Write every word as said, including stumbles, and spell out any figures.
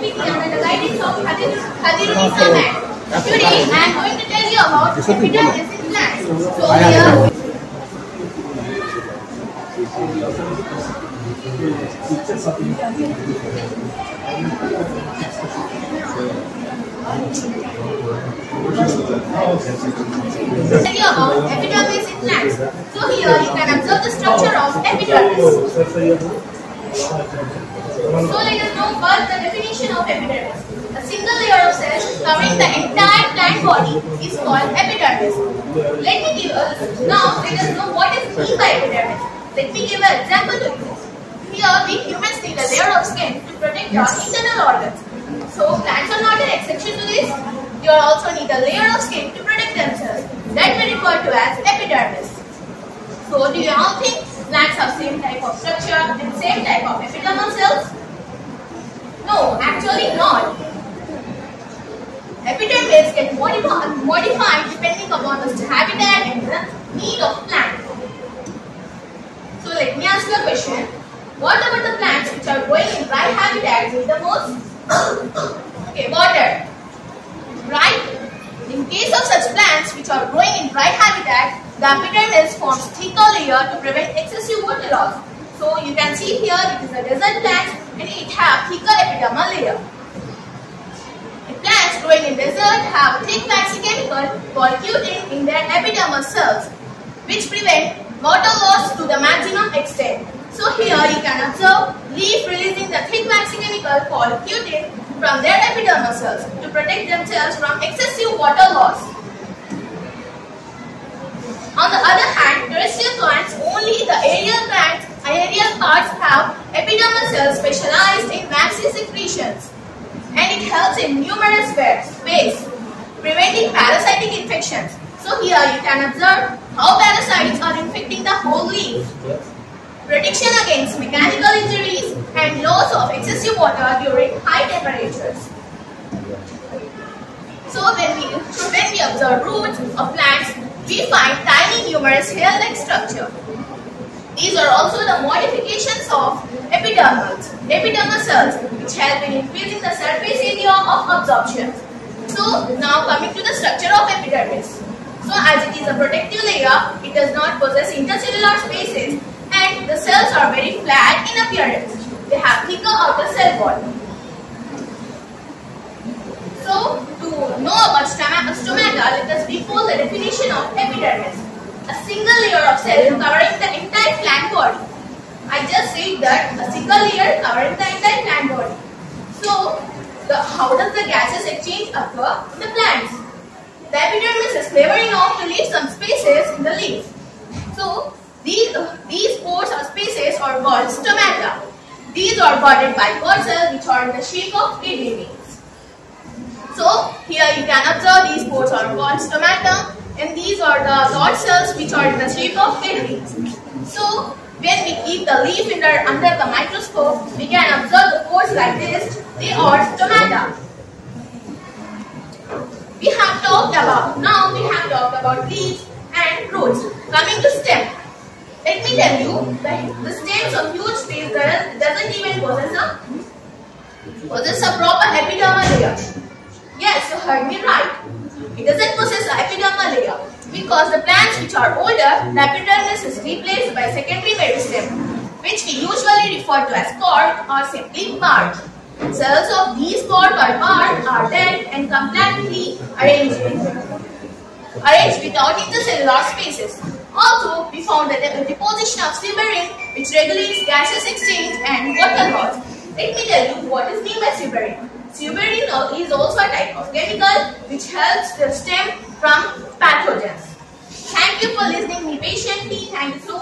That is of Hadruni's command. Today I am going to tell you about epidermis glands. So here I tell you about epidermis glands. So here you can observe the structure of epidermis. So let us know first the definition of epidermis. A single layer of cells covering the entire plant body is called epidermis. Let me give us now let us know what is meant by epidermis. Let me give an example to you. Here we humans need a layer of skin to protect our internal organs. So plants are not an exception to this. You also need a layer of skin to protect themselves. That we refer to as epidermis. So do you all think plants have same type of structure and same type of epidermal cells? No, actually not. Epidermis can modify, modify depending upon the habitat and the need of plant. So let me ask you a question. What about the plants which are growing in dry habitats with the most okay, water? Right? In case of such plants which are growing in dry habitat, the epidermis forms thicker layer to prevent excessive water loss. So you can see here it is a desert plant and it have thicker epidermal layer. The plants growing in desert have thick waxy chemical called cutin in their epidermal cells, which prevent water loss to the maximum extent. So here you can observe leaf releasing the thick waxy chemical called cutin from their epidermal cells to protect themselves from excessive water loss. On the other hand, terrestrial plants, only the aerial plants, aerial parts have epidermal cells specialized in waxy secretions, and it helps in numerous ways, preventing parasitic infections. So here you can observe how parasites are infecting the whole leaf. Protection against mechanical injuries and loss of excessive water during high temperatures. So when we so when we observe roots of plants, we find tiny numerous hair-like structure. These are also the modifications of epidermals, epidermal cells, which help in increasing the surface area of absorption. So now coming to the structure of epidermis. So as it is a protective layer, it does not possess intercellular spaces, and the cells are very flat in appearance. They have thicker outer cell wall. So to know about stoma stomata, let us recall the definition of epidermis. A single layer of cell covering the entire plant body. I just said that a single layer covering the entire plant body. So, the, how does the gaseous exchange occur in the plants? The epidermis is clever enough to leave some spaces in the leaf. So, these, uh, these pores or spaces are called stomata. These are guarded by guard cells which are in the shape of kidney beans. So here you can observe these pores are called stomata, and these are the guard cells which are in the shape of kidneys. So when we keep the leaf under, under the microscope, we can observe the pores like this. They are stomata. We have talked about, now we have talked about leaves and roots. Coming to stem. Let me tell you, the, the stems of huge trees doesn't even possess a, possess a proper epidermal layer. Yes, you heard me right. It doesn't possess an epidermal layer because the plants which are older, the epidermis is replaced by secondary meristem, which we usually refer to as cork or simply bark. Cells of these cork or bark are dead and completely arranged, arranged without intercellular spaces. Also, we found that the deposition of suberin, which regulates gaseous exchange and water loss. Let me tell you what is meant by suberin. Suberin is also a type of chemical which helps the stem from pathogens. Thank you for listening me patiently. Thank you so